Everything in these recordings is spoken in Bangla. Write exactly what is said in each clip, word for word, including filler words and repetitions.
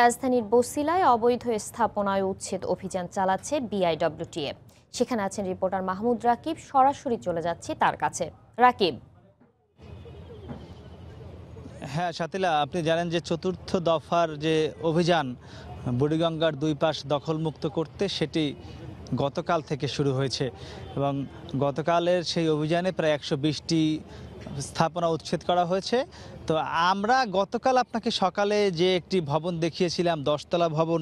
রাজধানীর বসিলায় অবৈধ স্থাপনায় উচ্ছেদ অভিযান চালাচ্ছে বিআইডব্লিউটিএ। সেখানে আছেন রিপোর্টার মাহমুদ রাকিব, সরাসরি চলে যাচ্ছে তার কাছে। রাকিব। হ্যাঁ শাতিলা, আপনি জানেন যে চতুর্থ দফার যে অভিযান বুড়িগঙ্গার দুই পাশ দখলমুক্ত করতে, সেটি গতকাল থেকে শুরু হয়েছে এবং গতকালের সেই অভিযানে প্রায় একশো বিশটি স্থাপনা উচ্ছেদ করা হয়েছে। তো আমরা গতকাল আপনাকে সকালে যে একটি ভবন দেখিয়েছিলাম, দশতলা ভবন,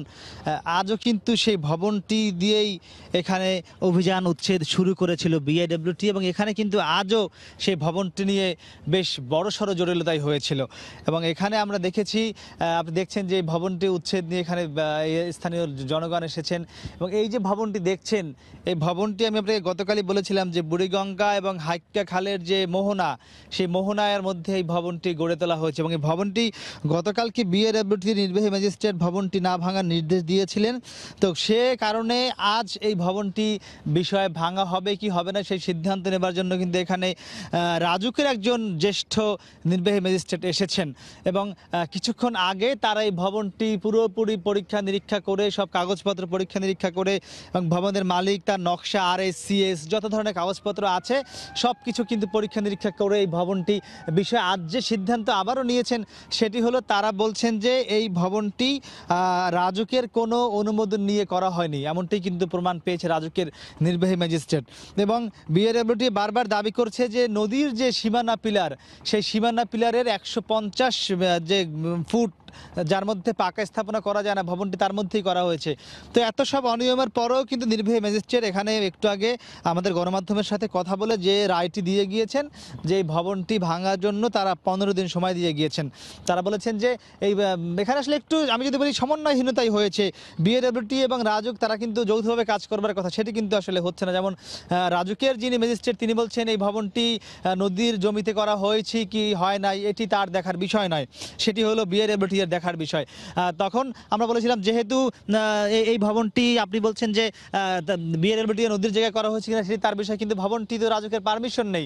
আজও কিন্তু সেই ভবনটি দিয়েই এখানে অভিযান উচ্ছেদ শুরু করেছিল বিআইডব্লিউটি এবং এখানে কিন্তু আজও সেই ভবনটি নিয়ে বেশ বড়সড় জটিলতাই হয়েছিল। এবং এখানে আমরা দেখেছি, আপনি দেখছেন যে ভবনটি উচ্ছেদ নিয়ে এখানে স্থানীয় জনগণ এসেছেন এবং এই যে ভবনটি দেখছেন, এই ভবনটি আমি আপনাকে গতকালই বলেছিলাম যে বুড়িগঙ্গা এবং হাইক্কা খালের যে মোহনা, সেই মোহনার মধ্যে এই ভবনটি গড়ে তোলা হয়েছে এবং এই ভবনটি গতকালকে বিআইডব্লিউটি নির্বাহী ম্যাজিস্ট্রেট ভবনটি না ভাঙার নির্দেশ দিয়েছিলেন। তো সে কারণে আজ এই ভবনটি বিষয়ে ভাঙা হবে কি হবে না সেই সিদ্ধান্ত নেবার জন্য কিন্তু এখানে রাজুকের একজন জ্যেষ্ঠ নির্বাহী ম্যাজিস্ট্রেট এসেছেন এবং কিছুক্ষণ আগে তারা এই ভবনটি পুরোপুরি পরীক্ষা নিরীক্ষা করে, সব কাগজপত্র পরীক্ষা নিরীক্ষা করে এবং ভবনের মালিক, তার নকশা, আর এস সি এস যত ধরনের কাগজপত্র আছে সব কিছু কিন্তু পরীক্ষা নিরীক্ষা করে এই ভবনটি বিষয়ে আজ যে সিদ্ধান্ত আবারও নিয়েছেন সেটি হলো, তারা বলছেন যে এই ভবনটি রাজুকের কোনো অনুমোদন নিয়ে করা হয়নি, এমনটি কিন্তু প্রমাণ পেয়েছে রাজুকের নির্বাহী ম্যাজিস্ট্রেট। এবং বিআইডব্লিউটি বারবার দাবি করছে যে নদীর যে সীমানা পিলার, সেই সীমানা পিলারের একশো পঞ্চাশ যে ফুট যার মধ্যে পাকা স্থাপনা করা যায় না, ভবনটি তার মধ্যেই করা হয়েছে। তো এত সব অনিয়মের পরেও কিন্তু নির্বাহী ম্যাজিস্ট্রেট এখানে একটু আগে আমাদের গণমাধ্যমের সাথে কথা বলে যে রায়টি দিয়ে গিয়েছেন, যে এই ভবনটি ভাঙার জন্য তারা পনেরো দিন সময় দিয়ে গিয়েছেন। তারা বলেছেন যে এই এখানে আসলে একটু আমি যদি বলি সমন্বয়হীনতাই হয়েছে, বিআইডব্লিউটি এবং রাজুক তারা কিন্তু যৌথভাবে কাজ করবার কথা, সেটি কিন্তু আসলে হচ্ছে না। যেমন রাজুকের যিনি ম্যাজিস্ট্রেট তিনি বলছেন এই ভবনটি নদীর জমিতে করা হয়েছে কি হয় নাই এটি তার দেখার বিষয় নয়, সেটি হলো বিআইডব্লিউটি দেখার বিষয়। তখন আমরা বলেছিলাম যেহেতু এই ভবনটি আপনি বলছেন যে বিআইডব্লিউটি নদীর জায়গায় করা হয়েছে কিনা সেটি তার বিষয়, কিন্তু ভবনটি তো রাজুকের পারমিশন নেই,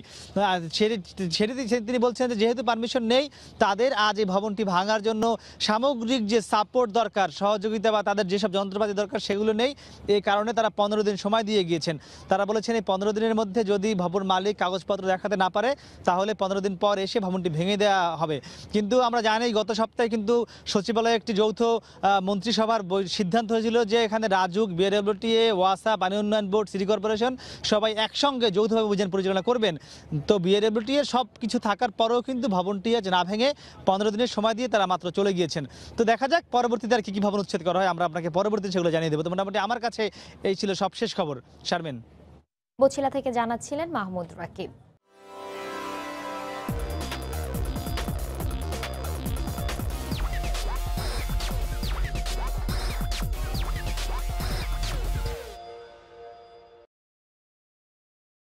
সেটি তিনি বলছেন যে যেহেতু পারমিশন নেই তাদের আজ এই ভবনটি ভাঙার জন্য সামগ্রিক যে সাপোর্ট দরকার, সহযোগিতা বা তাদের যেসব যন্ত্রপাতি দরকার সেগুলো নেই, এই কারণে তারা পনেরো দিন সময় দিয়ে গিয়েছেন। তারা বলেছেন এই পনেরো দিনের মধ্যে যদি ভবন মালিক কাগজপত্র দেখাতে না পারে তাহলে পনেরো দিন পর এসে ভবনটি ভেঙে দেওয়া হবে। কিন্তু আমরা জানি গত সপ্তাহে কিন্তু সচিবালয়ে একটি যৌথ মন্ত্রিসভার সিদ্ধান্ত হয়েছিল যে এখানে রাজুক, বিআইডব্লিউটিএ, ওয়াসা, পানি উন্নয়ন বোর্ড, সিটি কর্পোরেশন সবাই একসঙ্গে যৌথভাবে অভিযান পরিচালনা করবেন। তো বিআইডব্লিউটিএ সব কিছু থাকার পরেও কিন্তু ভবনটি আজ না ভেঙে পনেরো দিনের সময় দিয়ে তারা মাত্র চলে গিয়েছেন। তো দেখা যাক পরবর্তীতে আর কী কী ভবন উচ্ছেদ করা হয়, আমরা আপনাকে পরবর্তীতে সেগুলো জানিয়ে দেবো। তো মোটামুটি আমার কাছে এই ছিল সবশেষ খবর। শারমিন, বছিলা থেকে জানাচ্ছিলেন মাহমুদ রাকিব।